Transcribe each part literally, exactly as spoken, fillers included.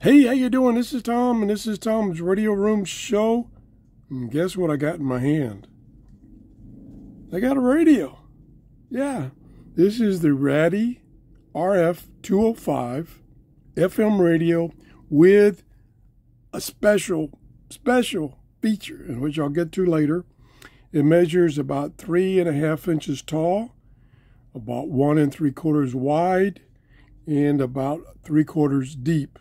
Hey, how you doing? This is Tom, and this is Tom's Radio Room Show. And guess what I got in my hand? I got a radio. Yeah, this is the Raddy R F two oh five F M radio with a special, special feature, in which I'll get to later. It measures about three and a half inches tall, about one and three quarters wide, and about three quarters deep.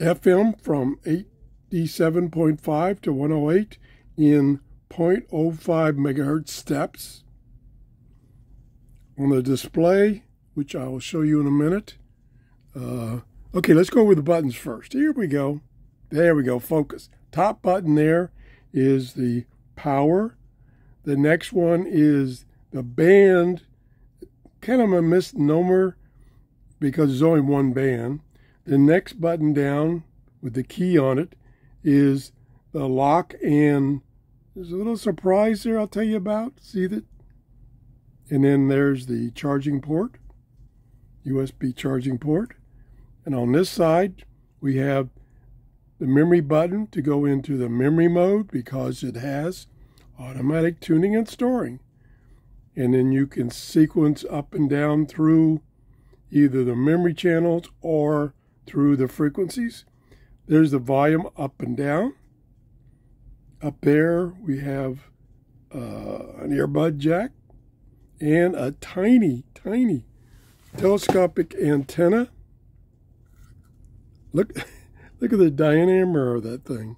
F M from eighty-seven point five to one oh eight in zero point zero five megahertz steps. On the display, which I will show you in a minute. Uh, okay, let's go over the buttons first. Here we go. There we go. Focus. Top button there is the power. The next one is the band. Kind of a misnomer because there's only one band. The next button down with the key on it is the lock, and there's a little surprise there I'll tell you about. See that? And then there's the charging port, U S B charging port. And on this side, we have the memory button to go into the memory mode because it has automatic tuning and storing. And then you can sequence up and down through either the memory channels or through the frequencies. There's the volume up and down. Up there we have uh, an earbud jack and a tiny, tiny telescopic antenna. Look, look at the diameter of that thing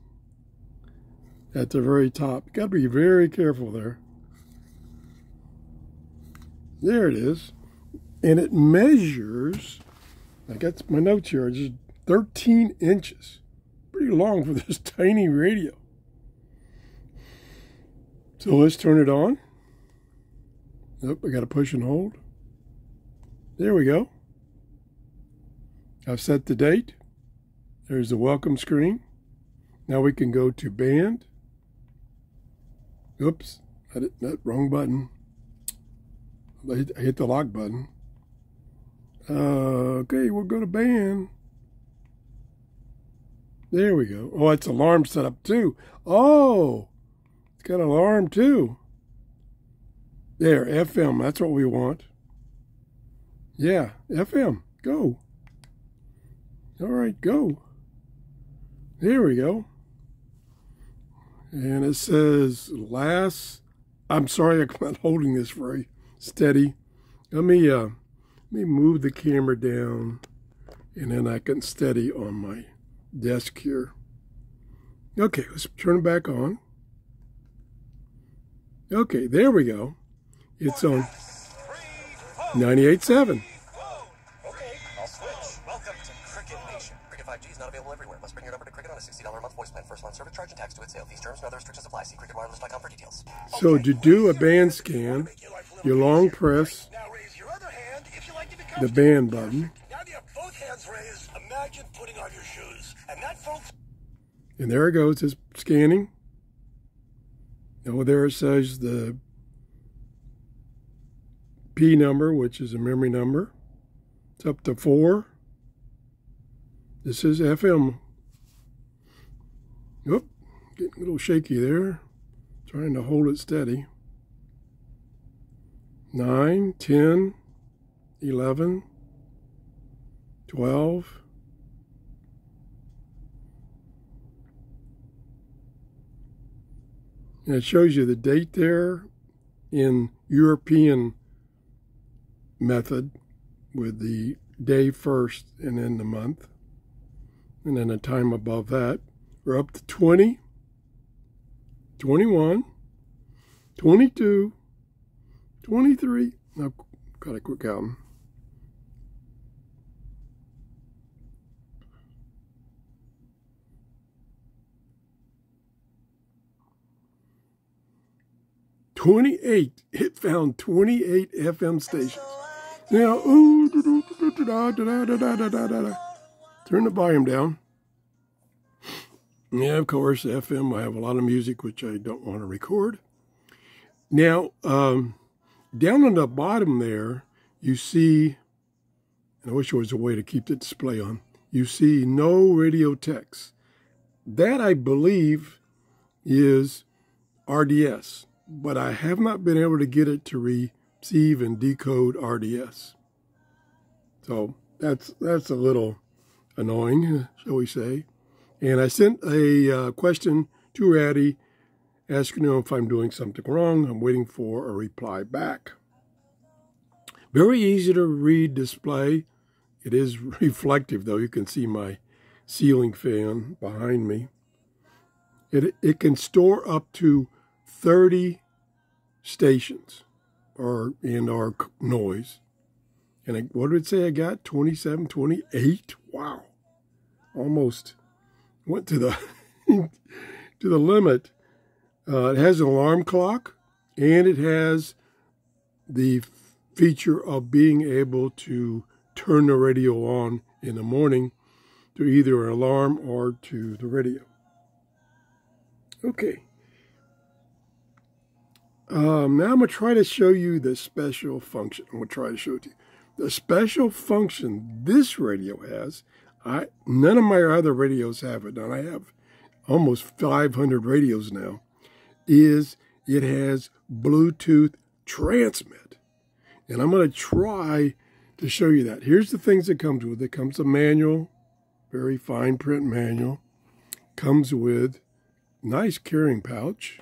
at the very top. Got to be very careful there. There it is. And it measures, I got my notes here, just thirteen inches. Pretty long for this tiny radio. So let's turn it on. Nope, I got to push and hold. There we go. I've set the date. There's the welcome screen. Now we can go to band. Oops, I did that wrong button. I hit the lock button. Uh, okay, we'll go to band. There we go. Oh, it's alarm set up too. Oh, it's got an alarm too. There, F M. That's what we want. Yeah, F M. Go. All right, go. There we go. And it says last. I'm sorry, I'm not holding this very steady. Let me. Uh, Let me move the camera down, and then I can steady on my desk here. Okay, let's turn it back on. Okay, there we go. It's on ninety-eight point seven. Okay, I'll switch. Welcome to Cricket Nation. Cricket five G is not available everywhere. Must bring your number to Cricket on a sixty dollars a month voice plan. First month service charge and tax to its sale. These terms and other restrictions apply. See cricket wireless dot com for details. So to do a band scan, you long press the band button. Now you have both hands raised. Imagine putting on your shoes. And that, folks. And there it goes. It's scanning. Over there it says the P number, which is a memory number. It's up to four. This is F M. Oop, getting a little shaky there. Trying to hold it steady. Nine, ten. eleven, twelve, and it shows you the date there in European method with the day first and then the month and then a time above that. We're up to twenty, twenty-one, twenty-two, twenty-three. I've got a quick album. twenty-eight. It found twenty-eight F M stations. Now, ooh, turn the volume down. Yeah, of course, F M. I have a lot of music which I don't want to record. Now, um, down on the bottom there, you see, and I wish there was a way to keep the display on. you see no radio text. That, I believe, is R D S, but I have not been able to get it to receive and decode R D S. So that's that's a little annoying, shall we say. And I sent a uh, question to Raddy asking him if I'm doing something wrong. I'm waiting for a reply back. Very easy to read display. It is reflective, though. You can see my ceiling fan behind me. It, it can store up to thirty stations or and or noise. And I, what did it say I got? twenty-seven, twenty-eight? Wow. Almost went to the, to the limit. Uh, it has an alarm clock, and it has the feature of being able to turn the radio on in the morning to either an alarm or to the radio. Okay. Um, now I'm going to try to show you the special function. I'm going to try to show it to you. The special function this radio has, I none of my other radios have it, and I have almost five hundred radios now, is it has Bluetooth transmit. And I'm going to try to show you that. Here's the things that comes with it. Comes a manual, very fine print manual. Comes with nice carrying pouch,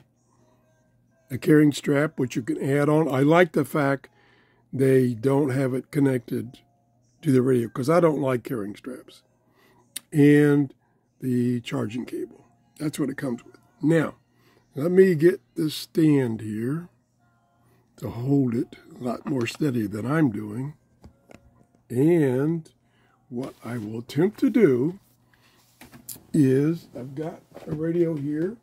a carrying strap, which you can add on. I like the fact they don't have it connected to the radio because I don't like carrying straps. And the charging cable. That's what it comes with. Now, let me get this stand here to hold it a lot more steady than I'm doing. And what I will attempt to do is I've got a radio here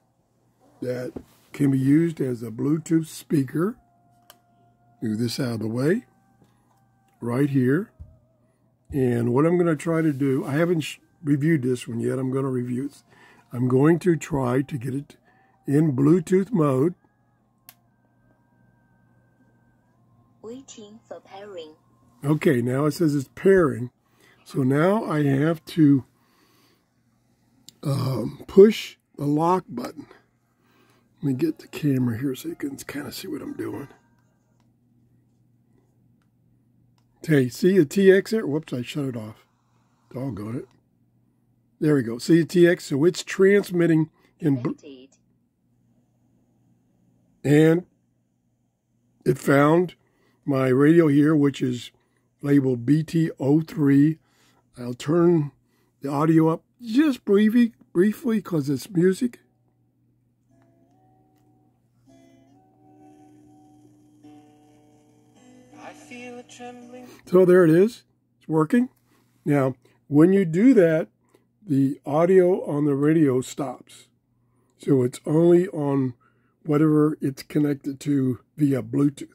that can be used as a Bluetooth speaker. Move this out of the way right here. And what I'm going to try to do, I haven't reviewed this one yet. I'm going to review it. I'm going to try to get it in Bluetooth mode. Waiting for pairing. Okay, now it says it's pairing. So now I have to um, push the lock button. Let me get the camera here so you can kind of see what I'm doing. Okay, see a T X there? Whoops, I shut it off. Doggone it. There we go. See a T X? So it's transmitting in Bluetooth. And it found my radio here, which is labeled B T oh three. I'll turn the audio up just briefly, briefly, because it's music. I feel it trembling. So there it is. It's working. Now, when you do that, the audio on the radio stops. So it's only on whatever it's connected to via Bluetooth.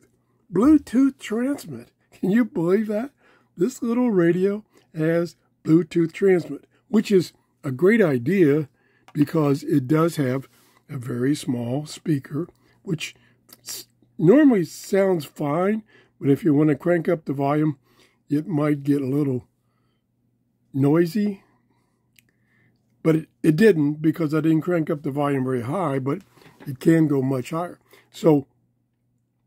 Bluetooth transmit. Can you believe that? This little radio has Bluetooth transmit, which is a great idea because it does have a very small speaker, which normally sounds fine, but if you want to crank up the volume, it might get a little noisy. But it, it didn't because I didn't crank up the volume very high, but it can go much higher. So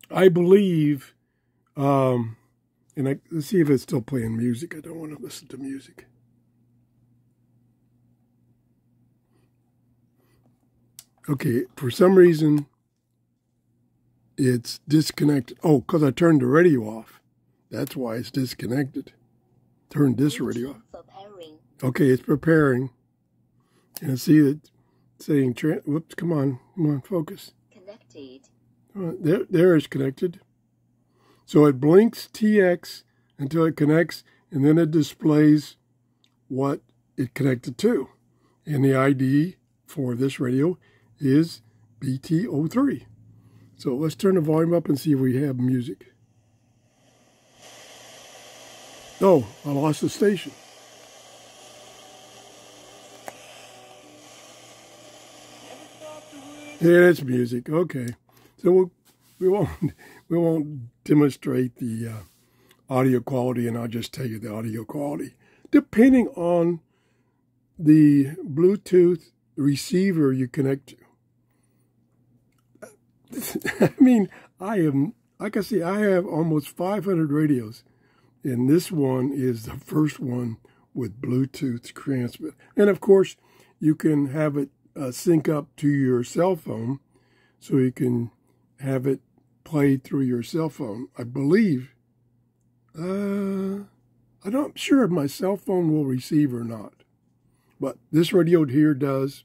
I believe, um, and I, let's see if it's still playing music. I don't want to listen to music. Okay, for some reason, it's disconnected. Oh, because I turned the radio off. That's why it's disconnected. Turned this radio off. Preparing. Okay, it's preparing. And I see it saying, whoops, come on, come on, focus. Connected. Right, there, there it's connected. So it blinks T X until it connects, and then it displays what it connected to. And the I D for this radio is B T oh three. So let's turn the volume up and see if we have music. Oh, I lost the station. Yeah, it's music. Okay. So we'll, we won't we won't demonstrate the uh, audio quality, and I'll just tell you the audio quality, depending on the Bluetooth receiver you connect to. I mean, I am, I can see I have almost five hundred radios, and this one is the first one with Bluetooth transmit. And of course, you can have it uh, sync up to your cell phone, so you can have it play through your cell phone. I believe, uh, I'm not sure if my cell phone will receive or not, but this radio here does.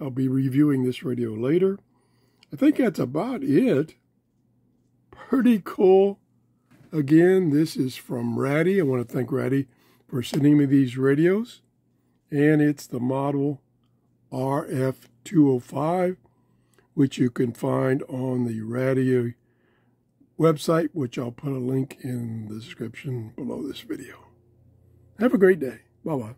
I'll be reviewing this radio later. I think that's about it. Pretty cool. Again, this is from Raddy. I want to thank Raddy for sending me these radios. And it's the model R F two oh five, which you can find on the Raddy website, which I'll put a link in the description below this video. Have a great day. Bye-bye.